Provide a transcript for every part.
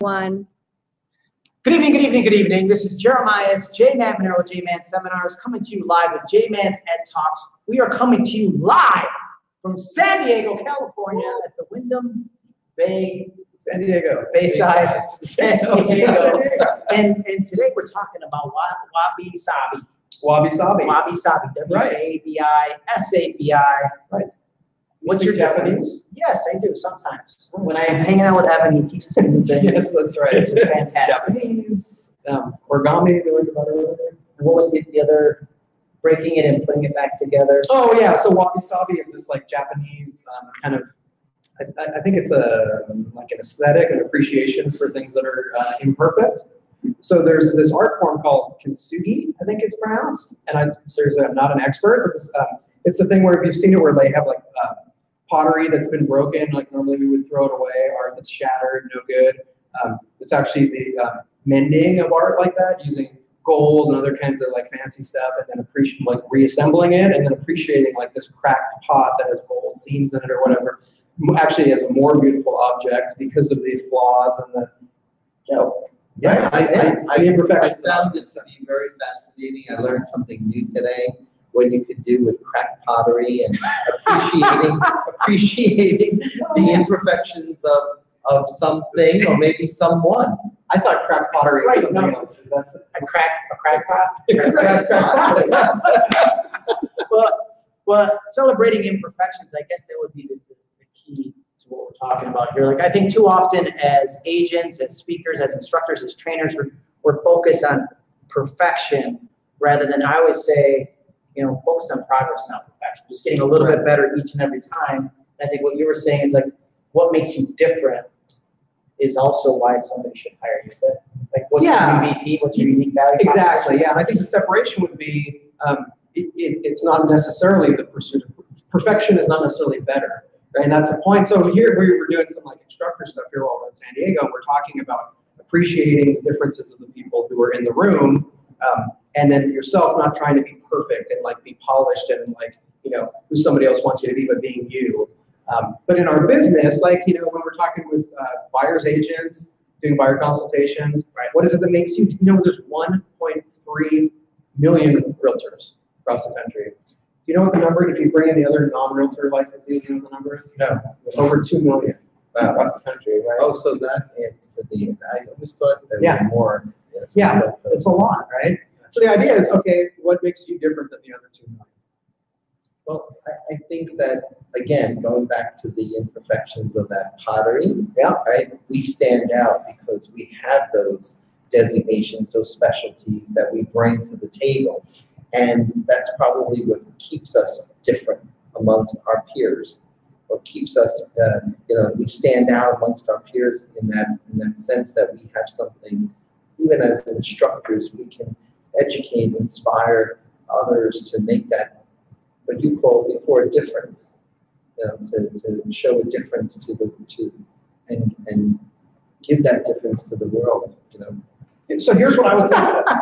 One. Good evening, good evening, good evening. This is Jeremiah's J Man Maneiro, J Man Seminars, coming to you live with J Man's Ed Talks. We are coming to you live from San Diego, California, as the Wyndham Bay, San Diego, Bayside, San Diego. And today we're talking about Wabi Sabi. Wabi Sabi. Wabi Sabi. W-A-B-I-S-A-B-I. Right. What's your Japanese? Yes, I do sometimes. When I am hanging out with Evan, he teaches me new things. Yes, that's right. Which is fantastic. Japanese, origami, we learned about earlier. And what was the other, breaking it and putting it back together? Oh, yeah. So Wabi Sabi is this like Japanese kind of, I think it's a like an aesthetic, an appreciation for things that are imperfect. So there's this art form called kintsugi, I think it's pronounced. And seriously, I'm not an expert, but this, it's the thing where if you've seen it where they have like pottery that's been broken, like normally we would throw it away, art that's shattered, no good. It's actually the mending of art like that, using gold and other kinds of like fancy stuff, and then like reassembling it, and then appreciating like this cracked pot that has gold seams in it or whatever, actually as a more beautiful object because of the flaws and the, you know. Yeah, I found it to be very fascinating. I learned something new today. What you could do with cracked pottery and appreciating the imperfections of something or maybe someone. I thought cracked pottery was something else. Is that a crack pot? well, celebrating imperfections, I guess that would be the key to what we're talking about here. Like I think too often as agents, as speakers, as instructors, as trainers, we're focused on perfection rather than, I always say, you know, focus on progress, not perfection. Just getting a little bit better each and every time. And I think what you were saying is like, what makes you different is also why somebody should hire you. So, like, what's your MVP? What's your unique value? Exactly. Yeah, and I think the separation would be it's not necessarily the pursuit of perfection is not necessarily better, right? And that's the point. So here we were doing some like instructor stuff here while we're in San Diego. And we're talking about appreciating the differences of the people who are in the room. And then yourself, not trying to be perfect and like be polished and like, you know, who somebody else wants you to be, but being you. But in our business, like, you know, when we're talking with buyers, agents, doing buyer consultations, right? What is it that makes you, you know, there's 1.3 million realtors across the country. You know what the number, if you bring in the other non-realtor licensees, you know what the number is? No. Over 2 million across the country, right? Oh, so that is the, I always thought there were more. Yeah, it's a lot, right? So the idea is, okay, what makes you different than the other 2 million? Well, I think that, again, going back to the imperfections of that pottery, right? We stand out because we have those designations, those specialties that we bring to the table. And that's probably what keeps us different amongst our peers, or keeps us, you know, we stand out amongst our peers in that sense that we have something, even as instructors, we can educate, inspire others to make that what you call before a difference, you know, to show a difference and give that difference to the world, you know. And so here's what I would say.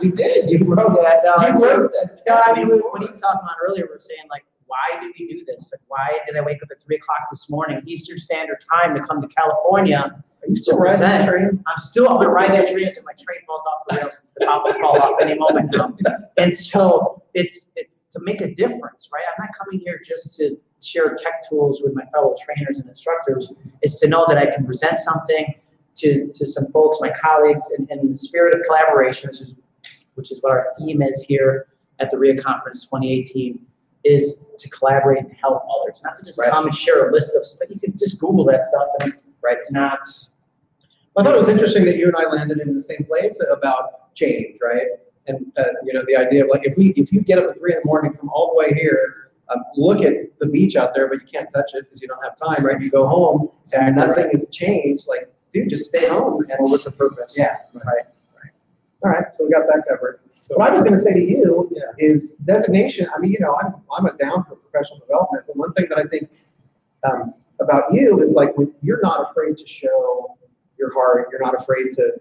You wrote that. I mean, when he was talking about earlier, we were saying like, why did we do this? Like, why did I wake up at 3 o'clock this morning, Eastern Standard Time, to come to California? Are you still riding that train? I'm going to ride that train until my train falls off the rails because the top will fall off any moment now. And so it's to make a difference, right? I'm not coming here just to share tech tools with my fellow trainers and instructors. It's to know that I can present something to some folks, my colleagues, and in the spirit of collaboration, which is what our theme is here at the RIA conference 2018, is to collaborate and help others, not to just come and share a list of stuff. You can just Google that stuff and it's not. Well, I thought it was interesting that you and I landed in the same place about change, right? And you know, the idea of like if you get up at 3 in the morning, come all the way here, look at the beach out there, but you can't touch it because you don't have time, right? You go home and nothing has changed. Like, dude, just stay home and what's the purpose? Yeah, right. All right, so we got that covered. So what I was going to say to you is designation. I mean, you know, I'm a down for professional development, but one thing that I think about you is like when you're not afraid to show your heart, you're not afraid to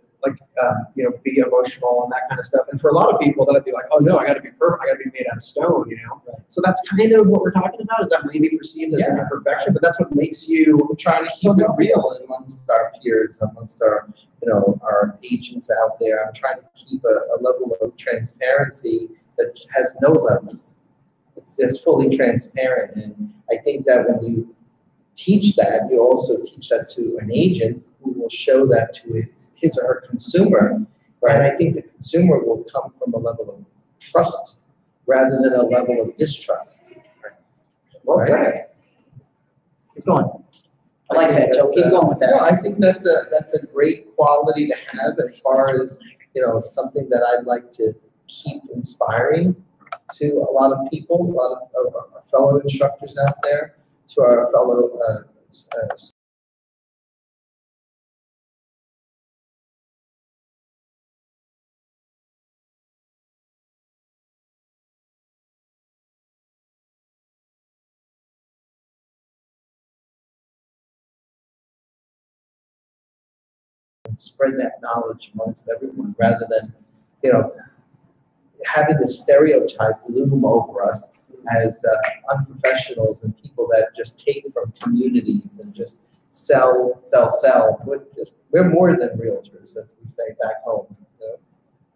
be emotional and that kind of stuff. And for a lot of people, that'd be like, oh no, I got to be perfect. I got to be made out of stone, you know? Right. So that's kind of what we're talking about, is that maybe perceived as an imperfection, but that's what makes you trying to keep it real amongst our peers, amongst our, our agents out there. I'm trying to keep a level of transparency that has no levels. It's just fully transparent. And I think that when you teach that, you also teach that to an agent who will show that to his or her consumer, right? I think the consumer will come from a level of trust rather than a level of distrust. Right? Well said. Keep going. I like that, Joe. Keep going with that. No, I think that's a great quality to have as far as, something that I'd like to keep inspiring to a lot of people, a lot of our fellow instructors out there, to our fellow students. And spread that knowledge amongst everyone, rather than, having the stereotype loom over us as unprofessionals and people that just take from communities and just sell. We're more than realtors, as we say back home.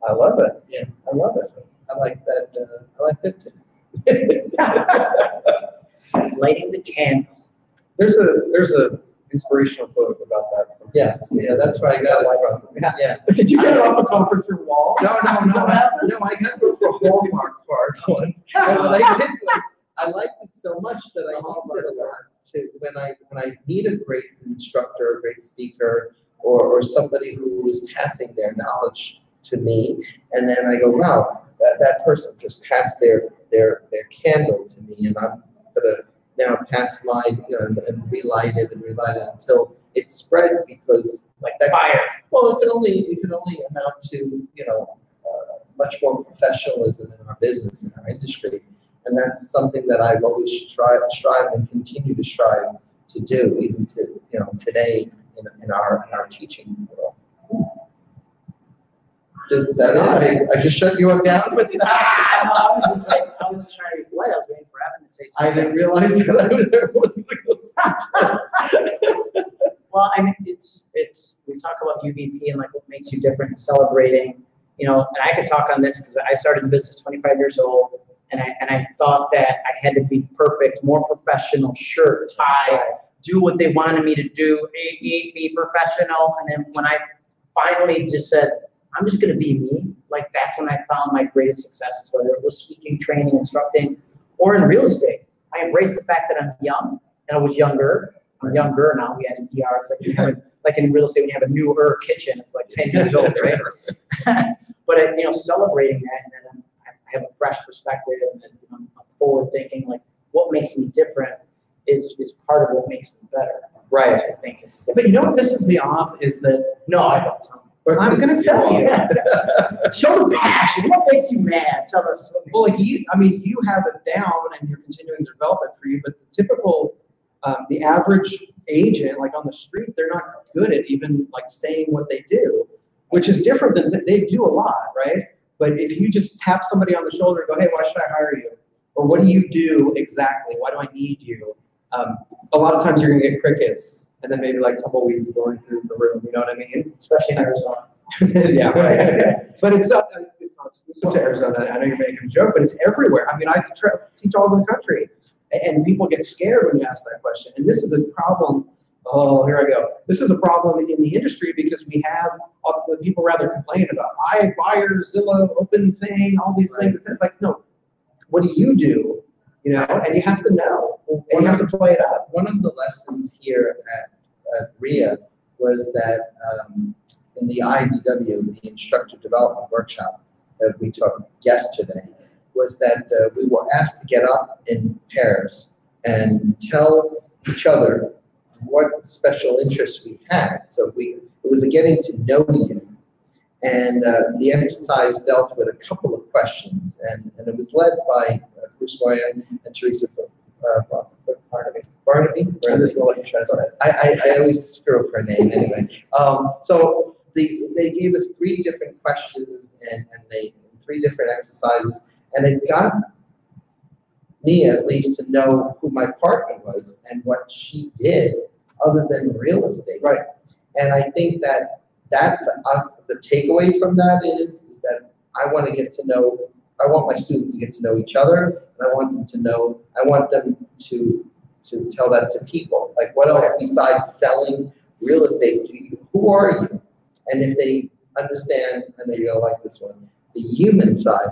I love it. Yeah, I love it. I like that. I like that too. Lighting the candle. There's an inspirational book about that. Sometimes. Yeah, that's where I got it. Yeah. Did you get it off the conference room wall? No. I got it from Hallmark card once. But what I did was, I liked it so much that I used it a lot to when I meet a great instructor, a great speaker, or somebody who is passing their knowledge to me, and then I go, wow, that person just passed their candle to me, and I'm gonna now pass mine, and relight it until it spreads, because like that fire. Well, it can only amount to much more professionalism in our business, in our industry, and that's something that I've always strive and continue to strive to do, even to today in our teaching world. Is that it? I just shut you up down with that. I was trying to be polite. I was waiting for Evan to say something. I didn't realize that I was. Well, I mean, it's we talk about UVP and like what makes you different, celebrating, and I could talk on this because I started the business 25 years old, and I thought that I had to be perfect, more professional, shirt, tie, do what they wanted me to do, be professional, and then when I finally just said, I'm just going to be me. Like, that's when I found my greatest successes, whether it was speaking, training, instructing, or in real estate. I embraced the fact that I'm young, and I was younger. I'm younger now. We had an ER. It's like in real estate, when you have a newer kitchen, it's like 10 years old, right? But celebrating that, and then I have a fresh perspective, and I'm forward thinking. Like, what makes me different is part of what makes me better. Right. I think. But what pisses me off is that I don't tell. I'm going to tell you. Show the passion. What makes you mad? Tell us. Well, you have it down, and you're continuing development for you. But the typical, the average agent, like on the street, they're not good at even like saying what they do, which is different than they do a lot, right? But if you just tap somebody on the shoulder and go, "Hey, why should I hire you?" Or "What do you do exactly? Why do I need you?" A lot of times you're going to get crickets. And then maybe like tumbleweeds blowing through the room, you know what I mean? Especially in Arizona. Yeah, right. Yeah. But it's not exclusive to Arizona. I know you're making a joke, but it's everywhere. I mean, I teach all over the country, and people get scared when you ask that question. And this is a problem. Oh, here I go. This is a problem in the industry because we have people rather complain about iBuyer, Zillow, Open Thing, all these things. It's like, no, what do? You know, and you have to know, and you have to play it up. One of the lessons here at RIA was that in the IDW, the Instructor Development Workshop that we took yesterday, was that we were asked to get up in pairs and tell each other what special interests we had. So it was a getting to know you. And the exercise dealt with a couple of questions, and it was led by Bruce Moya and Teresa Barnaby. I always screw up her name anyway. So they gave us three different questions and three different exercises, and it got me at least to know who my partner was and what she did other than real estate. Right. And I think that the takeaway from that is that I want to get to know, I want my students to get to know each other, and I want them to know, I want them to tell that to people. Like, what else besides selling real estate do you, who are you? And if they understand, and they're going to like this one, the human side.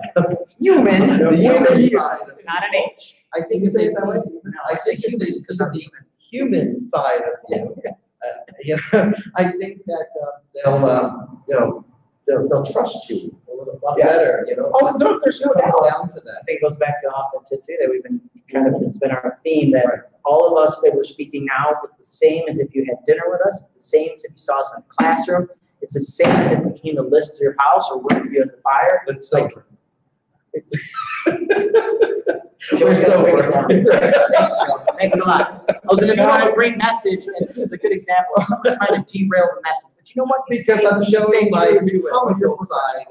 Human. The human side. Not an H. I think you say it that way. I think it's the human side of you. I think that they'll trust you a little lot better. You know. Oh, no, there's no doubt. Down to that. I think it goes back to authenticity that we've been kind of, it's been our theme that all of us that we're speaking now, it's the same as if you had dinner with us. It's the same as if you saw us in the classroom. It's the same as if you came to list to your house or work with you as a buyer. It's like, it's we're sober. Thanks a lot. I was in the middle of a great message, and this is a good example of someone trying to derail the message. But you know what? Because I'm showing my comical side.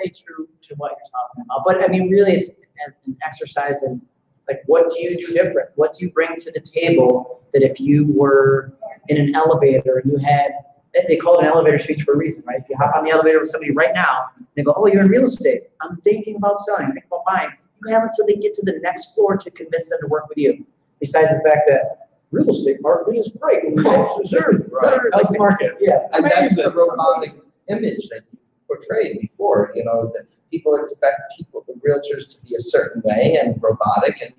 Stay true to what you're talking about. But I mean, really, it's an exercise in like, what do you do different? What do you bring to the table that if you were in an elevator and you had, they call it an elevator speech for a reason, right? If you hop on the elevator with somebody right now, they go, oh, you're in real estate. I'm thinking about selling, I'm thinking about buying. You have until they get to the next floor to convince them to work with you. Besides the fact that real estate market is great. It's reserved. Right. That's the market. Yeah. And that's the robotic image that you portrayed before. You know, that people expect people, the realtors, to be a certain way and robotic. And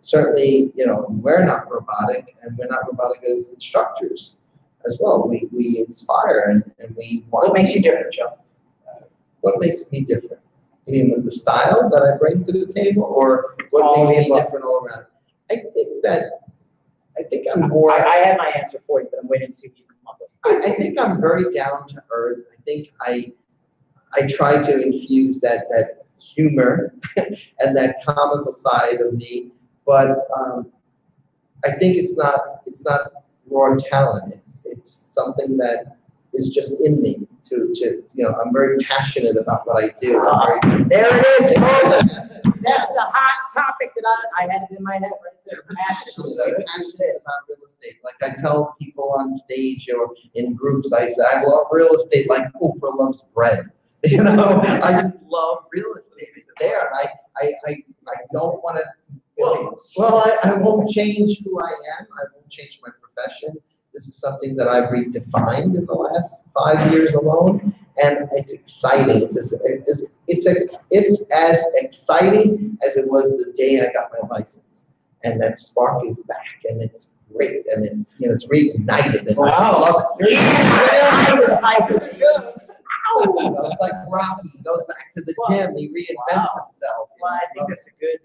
certainly, you know, we're not robotic, and we're not robotic as instructors as well. We inspire and we want. What makes you different, Joe? What makes me different? You mean with the style that I bring to the table, or what makes me different all around? I think I'm more. I have my answer for you, but I'm waiting to see if you come up with it. I think I'm very down to earth. I think I try to infuse that humor and that comical side of me, but I think it's not raw talent. It's something that is just in me. To you know, I'm very passionate about what I do. There it is, folks. That's the hot topic that I had it in my head right there. Passionate about real estate. Like I tell people on stage or in groups, I say I love real estate like Oprah loves bread. You know, I just love real estate. It's there, and I don't want to. I won't change who I am. I won't change my profession. This is something that I've redefined in the last 5 years alone, and it's exciting. It's as exciting as it was the day I got my license, and that spark is back, and it's great, and it's, you know, it's reignited. And I love it. It's like Rocky goes back to the gym, he reinvents himself. Well, I think that's a good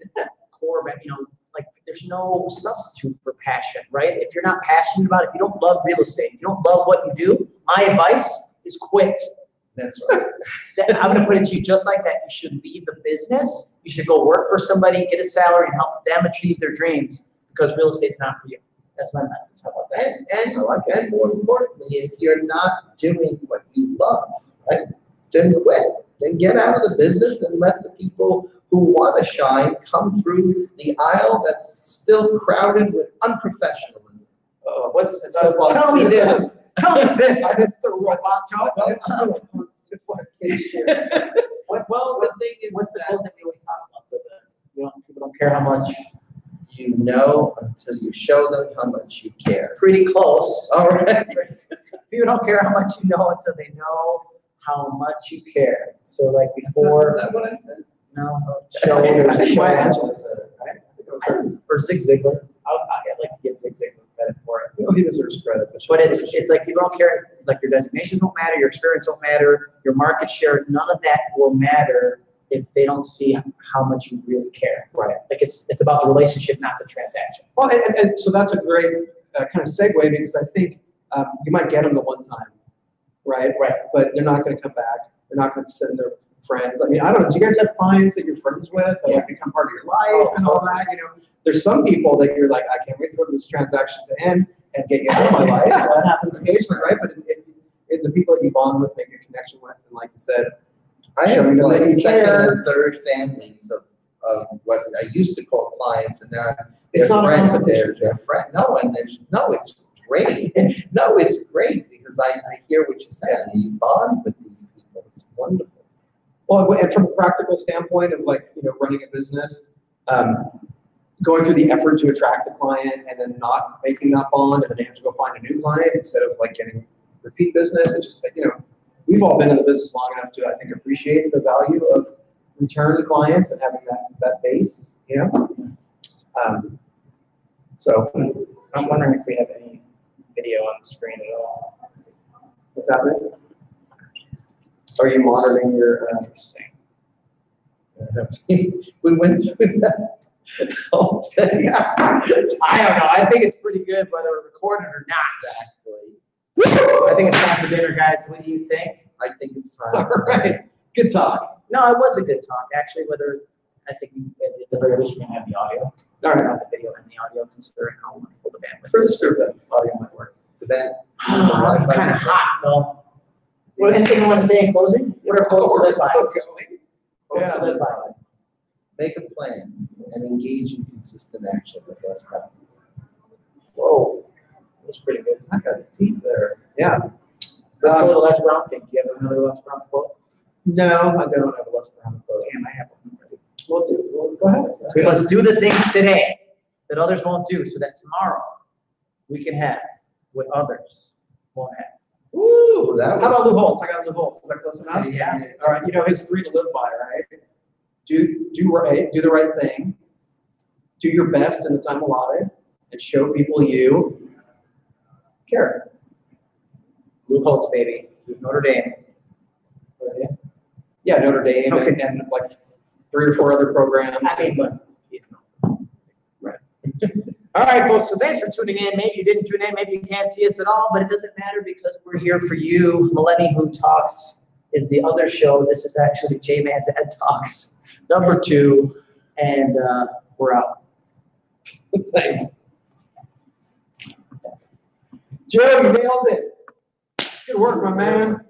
core, you know. Like, there's no substitute for passion, right? If you're not passionate about it, if you don't love real estate, if you don't love what you do, my advice is quit. That's right. I'm going to put it to you just like that. You should leave the business. You should go work for somebody, get a salary, and help them achieve their dreams, because real estate's not for you. That's my message. How about that? And, and more importantly, if you're not doing what you love, right, then quit. Then get out of the business and let the people who want to shine come through the aisle that's still crowded with unprofessionalism. Oh, what's this? Tell me this. Tell me this. Mr. Robot. Well, the thing is, what's the quote that we always talk about? People don't care how much you know until you show them how much you care. Pretty close. All right. People don't care how much you know until they know how much you care. So, like before. Is that what I said? No. Or Zig Ziglar. I'd like to give Zig Ziglar credit for it. You know, he deserves credit. But it's like, you don't care. Like, your designations don't matter. Your experience don't matter. Your market share, none of that will matter if they don't see how much you really care. Right. Like, it's about the relationship, not the transaction. Well, and so that's a great kind of segue, because I think you might get them the one time, right? Right. But they're not going to come back. They're not going to send their friends. I mean, I don't know. Do you guys have clients that you're friends with that become part of your life and all that? You know, there's some people that you're like, I can't wait for this transaction to end and get you out of my life. That happens occasionally, right? But it, it, the people that you bond with, make a connection with, and like you said, I have like second and third families of what I used to call clients, and now they're friends. They're friends. No, and there's no. It's great. No, it's great because I hear what you said. And you bond with these people. It's wonderful. Well, and from a practical standpoint of like running a business, going through the effort to attract a client and then not making that bond, and then you have to go find a new client instead of like getting repeat business. And just we've all been in the business long enough to, I think, appreciate the value of return clients and having that base, So I'm wondering if we have any video on the screen at all. What's happening? Are you monitoring your? Interesting. We went through that. Yeah. I don't know. I think it's pretty good whether we're recorded or not. Exactly. I think it's time for dinner, guys. What do you think? I think it's time. All right. Good talk. No, it was a good talk, actually. Whether I think at the very least we can have the audio. No, not the video and the audio, considering how wonderful the bandwidth. For the audio might work. The band. I'm kind of hot, though. Well, anything you want to say in closing? What are goals to live by? Make a plan and engage in consistent action with less problems. Whoa. That's pretty good. I got a team there. Yeah. Let's go to the Les Brown thing. Do you have another Les Brown quote? No, I don't have a Les Brown quote. Damn, I have one ready. We'll go ahead. We must do the things today that others won't do, so that tomorrow we can have what others won't have. Ooh, that. How about Lou Holtz? I got Lou Holtz. Is that close enough? Yeah. All right. You know his 3 to live by, right? Do right. Do the right thing. Do your best in the time allotted, and show people you care. Lou Holtz, baby. Notre Dame. Yeah, Notre Dame. Okay. And like 3 or 4 other programs. I mean, but he's not. Right. All right, folks. So thanks for tuning in. Maybe you didn't tune in. Maybe you can't see us at all, but it doesn't matter because we're here for you. Millennium Who Talks is the other show. This is actually J Man's Ed Talks, number 2. And we're out. Thanks. Joe, you nailed it. Good work, my man.